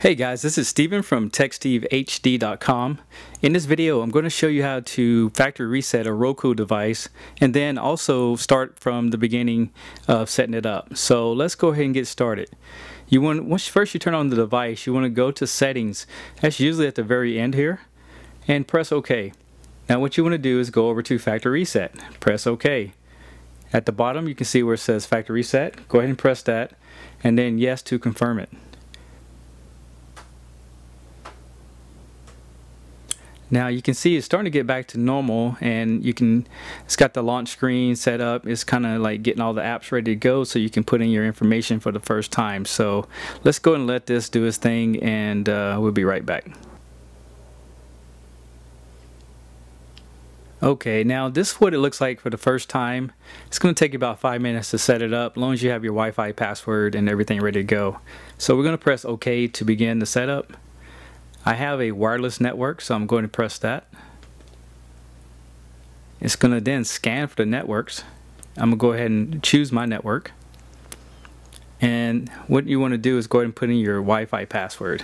Hey guys, this is Steven from techstevehd.com. In this video, I'm going to show you how to factory reset a Roku device and then also start from the beginning of setting it up. So let's go ahead and get started. You want, first you turn on the device, you want to go to settings. That's usually at the very end here, and press OK. Now what you want to do is go over to factory reset. Press OK. At the bottom, you can see where it says factory reset. Go ahead and press that, and then yes to confirm it. Now you can see it's starting to get back to normal, and you can, it's got the launch screen set up. It's kind of like getting all the apps ready to go so you can put in your information for the first time. So let's go and let this do its thing, and we'll be right back. Okay, now this is what it looks like for the first time. It's going to take about 5 minutes to set it up, as long as you have your Wi-Fi password and everything ready to go. So we're going to press OK to begin the setup. I have a wireless network, so I'm going to press that. It's going to then scan for the networks. I'm going to go ahead and choose my network. And what you want to do is go ahead and put in your Wi-Fi password.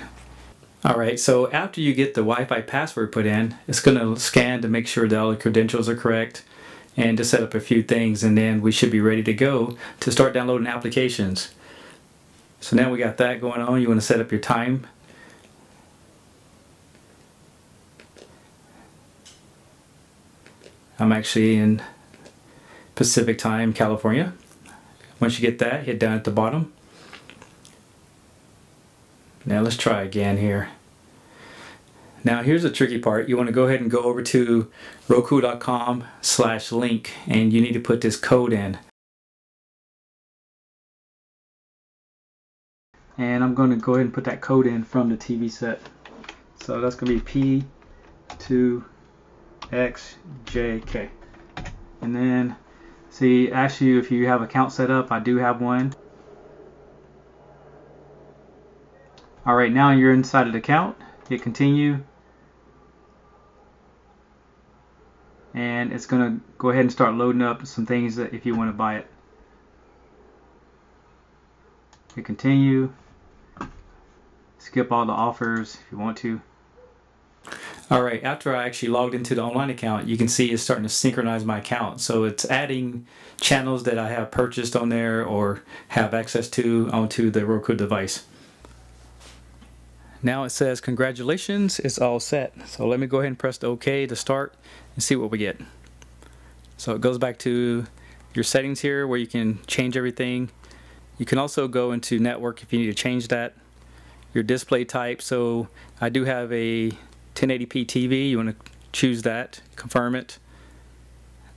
Alright, so after you get the Wi-Fi password put in, it's going to scan to make sure that all the credentials are correct and to set up a few things, and then we should be ready to go to start downloading applications. So now we got that going on. You want to set up your time. I'm actually in Pacific Time, California. Once you get that, hit down at the bottom. Now let's try again here. Now here's the tricky part. You want to go ahead and go over to roku.com/link, and you need to put this code in. And I'm going to go ahead and put that code in from the TV set. So that's going to be P2XJK. And then see, ask you if you have an account set up. I do have one. Alright, now you're inside of the account. Hit continue, and it's gonna go ahead and start loading up some things that if you want to buy it. Hit continue, skip all the offers if you want to. Alright, after I actually logged into the online account, you can see it's starting to synchronize my account. So it's adding channels that I have purchased on there or have access to onto the Roku device. Now it says congratulations, it's all set. So let me go ahead and press the OK to start and see what we get. So it goes back to your settings here where you can change everything. You can also go into network if you need to change that. Your display type, so I do have a 1080p TV, you want to choose that, confirm it.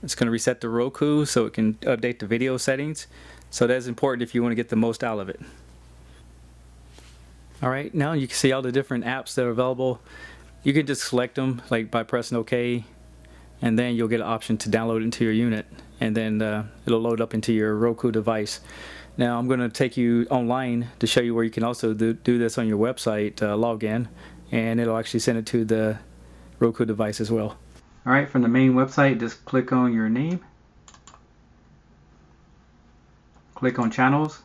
It's going to reset to Roku so it can update the video settings. So that's important if you want to get the most out of it. Alright, now you can see all the different apps that are available. You can just select them like by pressing OK, and then you'll get an option to download into your unit, and then it'll load up into your Roku device. Now I'm going to take you online to show you where you can also do this on your website, log in, and it'll actually send it to the Roku device as well. Alright, from the main website, just click on your name, click on channels,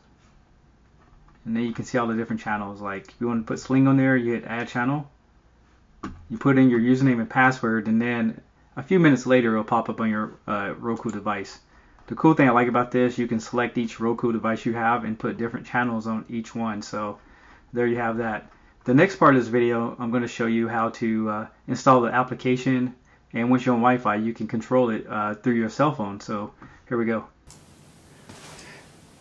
and then you can see all the different channels. Like you want to put Sling on there, you hit add channel, you put in your username and password, and then a few minutes later it'll pop up on your Roku device. The cool thing I like about this, you can select each Roku device you have and put different channels on each one. So there you have that. The next part of this video, I'm going to show you how to install the application, and once you're on Wi-Fi you can control it through your cell phone. So here we go.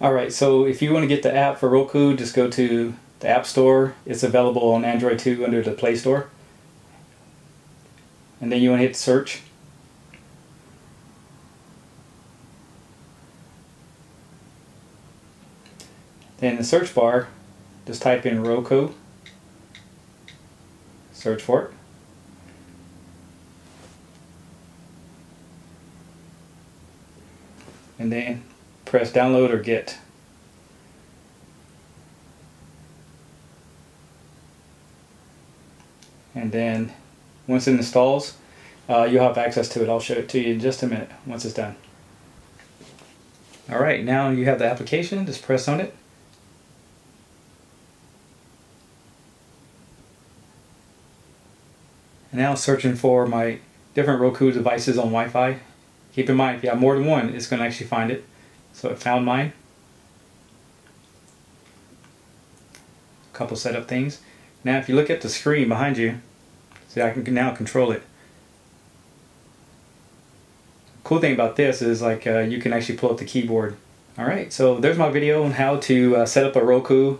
Alright, so if you want to get the app for Roku, just go to the App Store. It's available on Android 2 under the Play Store. And then you want to hit search. Then in the search bar, just type in Roku. Search for it. And then press download or get. And then once it installs, you'll have access to it. I'll show it to you in just a minute once it's done. Alright, now you have the application. Just press on it. And now searching for my different Roku devices on Wi-Fi. Keep in mind, if you have more than one, it's going to actually find it. So it found mine. A couple setup things. Now if you look at the screen behind you, see, I can now control it. Cool thing about this is like you can actually pull up the keyboard. Alright, so there's my video on how to set up a Roku,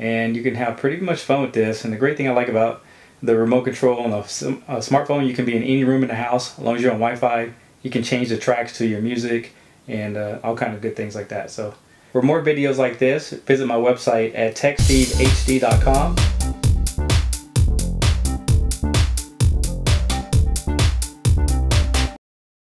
and you can have pretty much fun with this. And the great thing I like about the remote control on a smartphone, you can be in any room in the house as long as you're on Wi-Fi. You can change the tracks to your music and all kind of good things like that. So for more videos like this, visit my website at techstevehd.com.